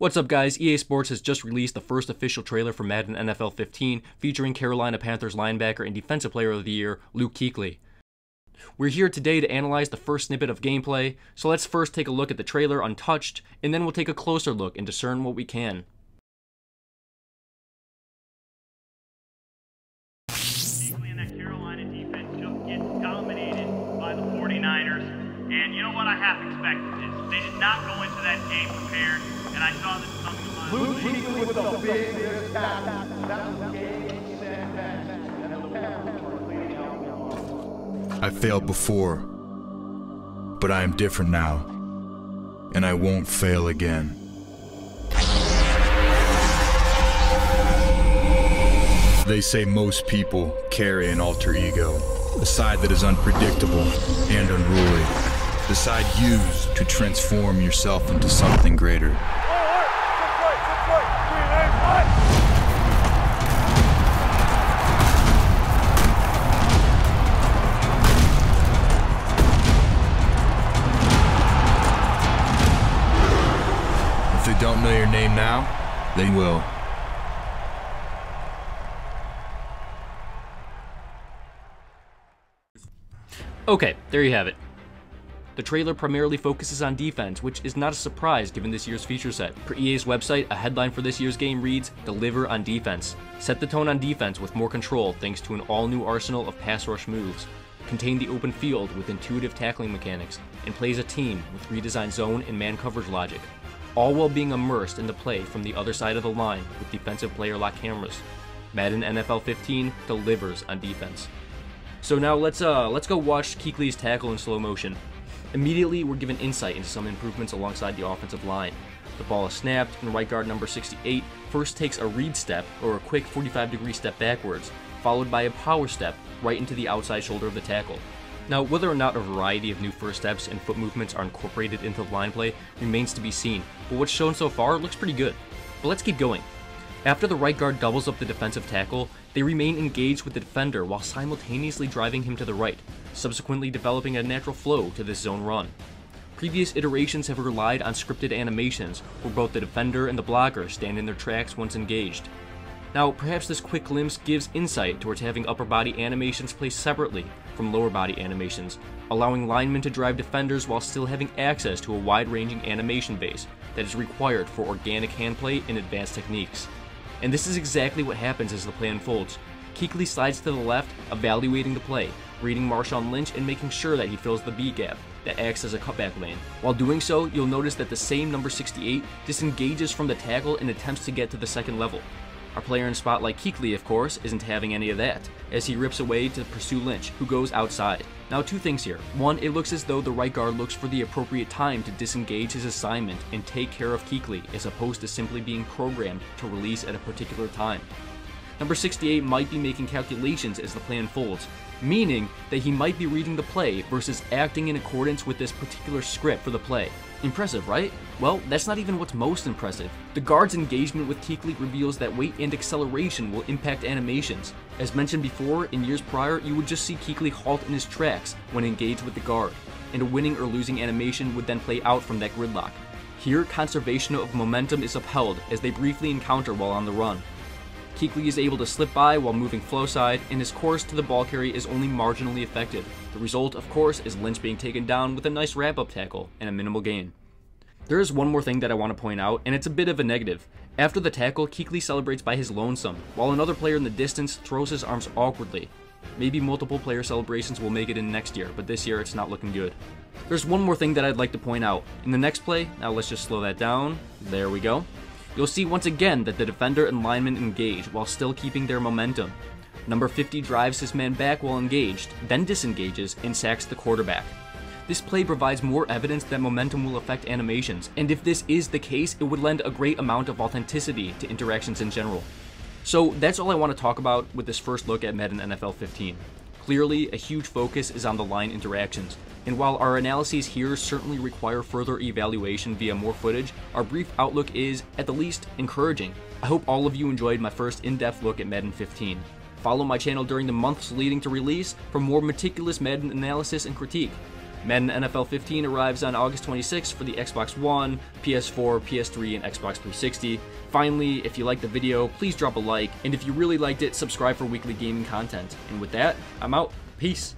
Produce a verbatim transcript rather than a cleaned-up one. What's up, guys? E A Sports has just released the first official trailer for Madden N F L fifteen featuring Carolina Panthers linebacker and defensive player of the year, Luke Kuechly. We're here today to analyze the first snippet of gameplay, so let's first take a look at the trailer untouched, and then we'll take a closer look and discern what we can. And that Carolina defense just gets dominated by the forty-niners, and you know what, I half expected this. They did not go into that game prepared. And I saw this coming along. Luke Kuechly with a big attack. That was game, set, match. I failed before, but I am different now, and I won't fail again. They say most people carry an alter ego, a side that is unpredictable and unruly, the side used to transform yourself into something greater. If they don't know your name now, they will. Okay, there you have it. The trailer primarily focuses on defense, which is not a surprise given this year's feature set. Per E A's website, a headline for this year's game reads, "Deliver on Defense." Set the tone on defense with more control thanks to an all-new arsenal of pass rush moves. Contain the open field with intuitive tackling mechanics, and plays a team with redesigned zone and man coverage logic. All while being immersed in the play from the other side of the line with defensive player lock cameras. Madden N F L fifteen delivers on defense. So now let's uh let's go watch Kuechly's tackle in slow motion. Immediately, we're given insight into some improvements alongside the offensive line. The ball is snapped, and right guard number sixty-eight first takes a read step, or a quick forty-five degree step backwards, followed by a power step right into the outside shoulder of the tackle. Now, whether or not a variety of new first steps and foot movements are incorporated into the line play remains to be seen, but what's shown so far looks pretty good. But let's keep going. After the right guard doubles up the defensive tackle, they remain engaged with the defender while simultaneously driving him to the right, subsequently developing a natural flow to this zone run. Previous iterations have relied on scripted animations where both the defender and the blocker stand in their tracks once engaged. Now, perhaps this quick glimpse gives insight towards having upper body animations placed separately from lower body animations, allowing linemen to drive defenders while still having access to a wide-ranging animation base that is required for organic handplay and advanced techniques. And this is exactly what happens as the play unfolds. Kuechly slides to the left, evaluating the play, reading Marshawn Lynch and making sure that he fills the B gap that acts as a cutback lane. While doing so, you'll notice that the same number sixty-eight disengages from the tackle and attempts to get to the second level. Our player in spotlight Kuechly, of course, isn't having any of that, as he rips away to pursue Lynch, who goes outside. Now, two things here. One, it looks as though the right guard looks for the appropriate time to disengage his assignment and take care of Kuechly, as opposed to simply being programmed to release at a particular time. Number sixty-eight might be making calculations as the play unfolds, meaning that he might be reading the play versus acting in accordance with this particular script for the play. Impressive, right? Well, that's not even what's most impressive. The guard's engagement with Kuechly reveals that weight and acceleration will impact animations. As mentioned before, in years prior, you would just see Kuechly halt in his tracks when engaged with the guard, and a winning or losing animation would then play out from that gridlock. Here, conservation of momentum is upheld as they briefly encounter while on the run. Kuechly is able to slip by while moving flow side, and his course to the ball carry is only marginally affected. The result, of course, is Lynch being taken down with a nice wrap-up tackle and a minimal gain. There is one more thing that I want to point out, and it's a bit of a negative. After the tackle, Kuechly celebrates by his lonesome, while another player in the distance throws his arms awkwardly. Maybe multiple player celebrations will make it in next year, but this year it's not looking good. There's one more thing that I'd like to point out. In the next play, now let's just slow that down, there we go. You'll see once again that the defender and lineman engage while still keeping their momentum. Number fifty drives his man back while engaged, then disengages and sacks the quarterback. This play provides more evidence that momentum will affect animations, and if this is the case, it would lend a great amount of authenticity to interactions in general. So that's all I want to talk about with this first look at Madden N F L fifteen. Clearly, a huge focus is on the line interactions, and while our analyses here certainly require further evaluation via more footage, our brief outlook is, at the least, encouraging. I hope all of you enjoyed my first in-depth look at Madden fifteen. Follow my channel during the months leading to release for more meticulous Madden analysis and critique. Madden N F L fifteen arrives on August twenty-sixth for the Xbox One, P S four, P S three, and Xbox three sixty. Finally, if you liked the video, please drop a like, and if you really liked it, subscribe for weekly gaming content. And with that, I'm out. Peace.